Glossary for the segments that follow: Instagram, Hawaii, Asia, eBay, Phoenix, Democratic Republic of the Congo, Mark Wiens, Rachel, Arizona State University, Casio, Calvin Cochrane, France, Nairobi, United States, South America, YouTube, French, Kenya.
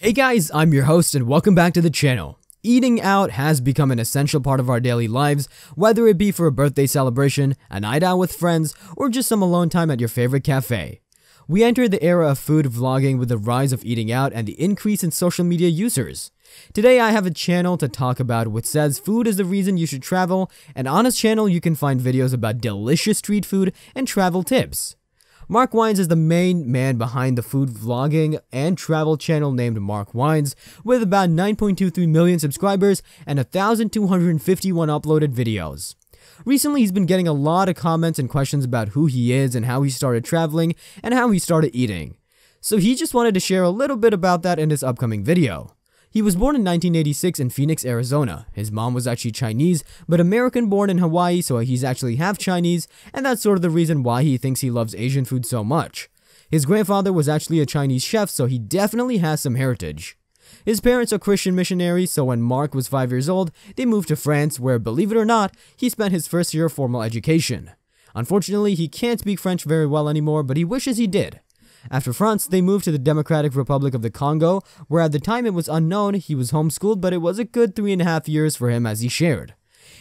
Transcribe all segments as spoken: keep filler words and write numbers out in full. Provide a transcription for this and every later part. Hey guys, I'm your host and welcome back to the channel. Eating out has become an essential part of our daily lives, whether it be for a birthday celebration, a night out with friends, or just some alone time at your favorite cafe. We entered the era of food vlogging with the rise of eating out and the increase in social media users. Today I have a channel to talk about which says food is the reason you should travel, and on his channel you can find videos about delicious street food and travel tips. Mark Wiens is the main man behind the food vlogging and travel channel named Mark Wiens, with about nine point two three million subscribers and one thousand two hundred fifty-one uploaded videos. Recently, he's been getting a lot of comments and questions about who he is and how he started traveling and how he started eating. So he just wanted to share a little bit about that in his upcoming video. He was born in nineteen eighty-six in Phoenix, Arizona. His mom was actually Chinese, but American born in Hawaii, so he's actually half Chinese, and that's sort of the reason why he thinks he loves Asian food so much. His grandfather was actually a Chinese chef, so he definitely has some heritage. His parents are Christian missionaries, so when Mark was five years old, they moved to France, where, believe it or not, he spent his first year of formal education. Unfortunately, he can't speak French very well anymore, but he wishes he did. After France, they moved to the Democratic Republic of the Congo, where at the time it was unknown. He was homeschooled, but it was a good three and a half years for him, as he shared.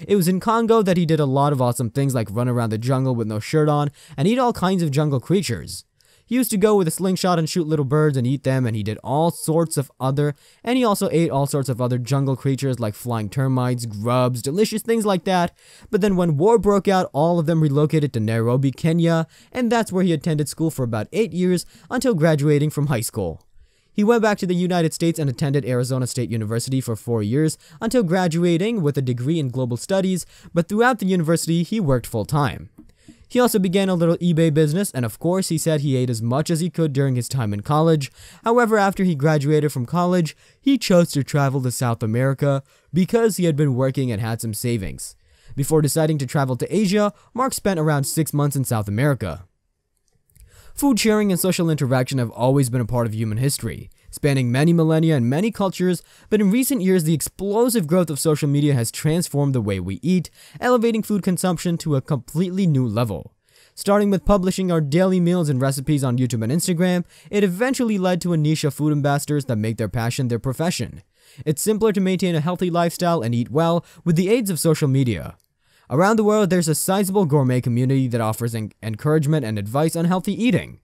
It was in Congo that he did a lot of awesome things like run around the jungle with no shirt on and eat all kinds of jungle creatures. He used to go with a slingshot and shoot little birds and eat them, and he did all sorts of other, and he also ate all sorts of other jungle creatures like flying termites, grubs, delicious things like that. But then when war broke out, all of them relocated to Nairobi, Kenya, and that's where he attended school for about eight years until graduating from high school. He went back to the United States and attended Arizona State University for four years until graduating with a degree in global studies, but throughout the university, he worked full-time. He also began a little eBay business, and of course he said he ate as much as he could during his time in college. However, after he graduated from college, he chose to travel to South America because he had been working and had some savings. Before deciding to travel to Asia, Mark spent around six months in South America. Food sharing and social interaction have always been a part of human history, spanning many millennia and many cultures, but in recent years the explosive growth of social media has transformed the way we eat, elevating food consumption to a completely new level. Starting with publishing our daily meals and recipes on YouTube and Instagram, it eventually led to a niche of food ambassadors that make their passion their profession. It's simpler to maintain a healthy lifestyle and eat well with the aids of social media. Around the world, there's a sizable gourmet community that offers en- encouragement and advice on healthy eating.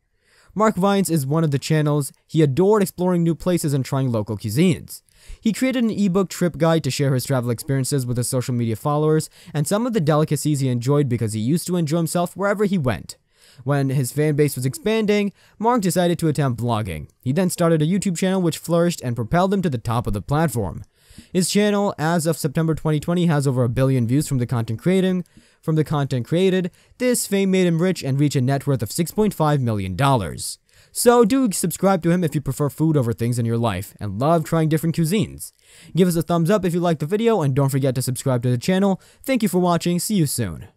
Mark Wiens is one of the channels. He adored exploring new places and trying local cuisines. He created an ebook trip guide to share his travel experiences with his social media followers and some of the delicacies he enjoyed because he used to enjoy himself wherever he went. When his fan base was expanding, Mark decided to attempt blogging. He then started a YouTube channel which flourished and propelled him to the top of the platform. His channel, as of September twenty twenty, has over a billion views from the content creating, from the content created. This fame made him rich and reached a net worth of six point five million dollars. So do subscribe to him if you prefer food over things in your life and love trying different cuisines. Give us a thumbs up if you liked the video, and don't forget to subscribe to the channel. Thank you for watching. See you soon.